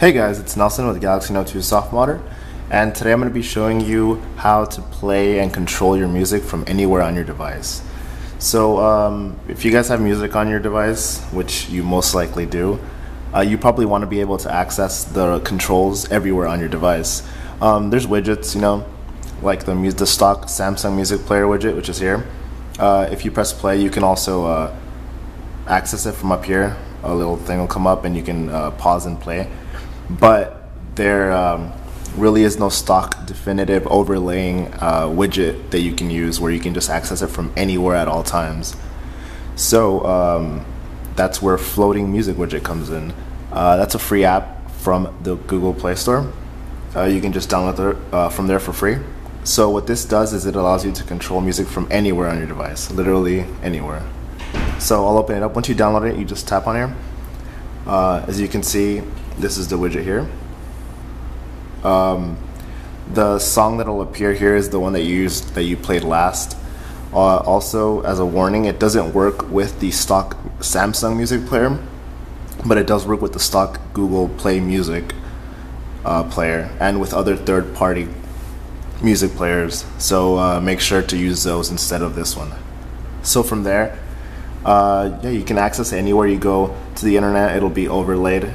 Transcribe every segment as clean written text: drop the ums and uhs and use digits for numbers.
Hey guys, it's Nelson with Galaxy Note 2 SoftModder, and today I'm going to be showing you how to play and control your music from anywhere on your device. So if you guys have music on your device, which you most likely do, you probably want to be able to access the controls everywhere on your device. There's widgets, you know, like the stock Samsung Music Player widget, which is here. If you press play, you can also access it from up here. A little thing will come up and you can pause and play. But there really is no stock definitive overlaying widget that you can use where you can just access it from anywhere at all times. So that's where floating music widget comes in. That's a free app from the Google Play Store. You can just download it from there for free. So what this does is it allows you to control music from anywhere on your device, literally anywhere. So I'll open it up. Once you download it, you just tap on here. As you can see, this is the widget here. The song that'll appear here is the one that you played last. Also, as a warning, it doesn't work with the stock Samsung Music Player, but it does work with the stock Google Play Music player and with other third-party music players. So make sure to use those instead of this one. So from there, yeah, you can access anywhere you go to the internet. It'll be overlaid.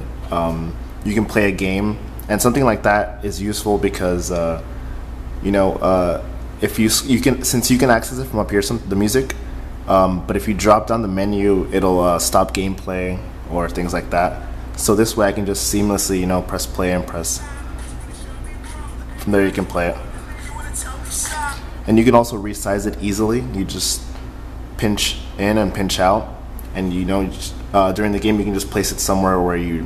You can play a game, and something like that is useful because you know, if you can, since you can access it from up here, the music, but if you drop down the menu, it'll stop gameplay or things like that. So this way I can just seamlessly, you know, press play and press from there. You can play it, and you can also resize it easily. You just pinch in and pinch out, and you know, during the game you can just place it somewhere where you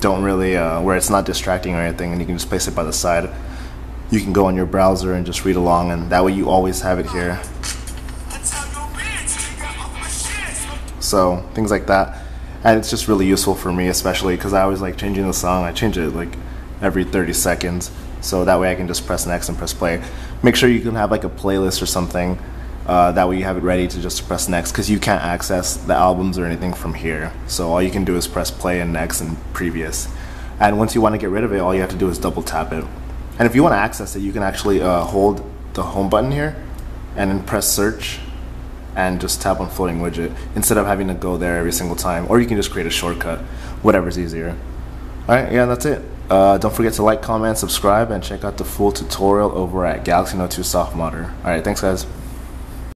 don't really where it's not distracting or anything, and you can just place it by the side. You can go on your browser and just read along, and that way you always have it here. So things like that, and it's just really useful for me, especially because I always like changing the song. I change it like every 30 seconds, so that way I can just press next and press play. Make sure you can have like a playlist or something. That way you have it ready to just press next, because you can't access the albums or anything from here. So all you can do is press play and next and previous. And once you want to get rid of it, all you have to do is double tap it. And if you want to access it, you can actually hold the home button here and then press search and just tap on floating widget instead of having to go there every single time. Or you can just create a shortcut, whatever's easier. Alright, yeah, that's it. Don't forget to like, comment, subscribe, and check out the full tutorial over at Galaxy Note 2 SoftModder. Alright, thanks guys.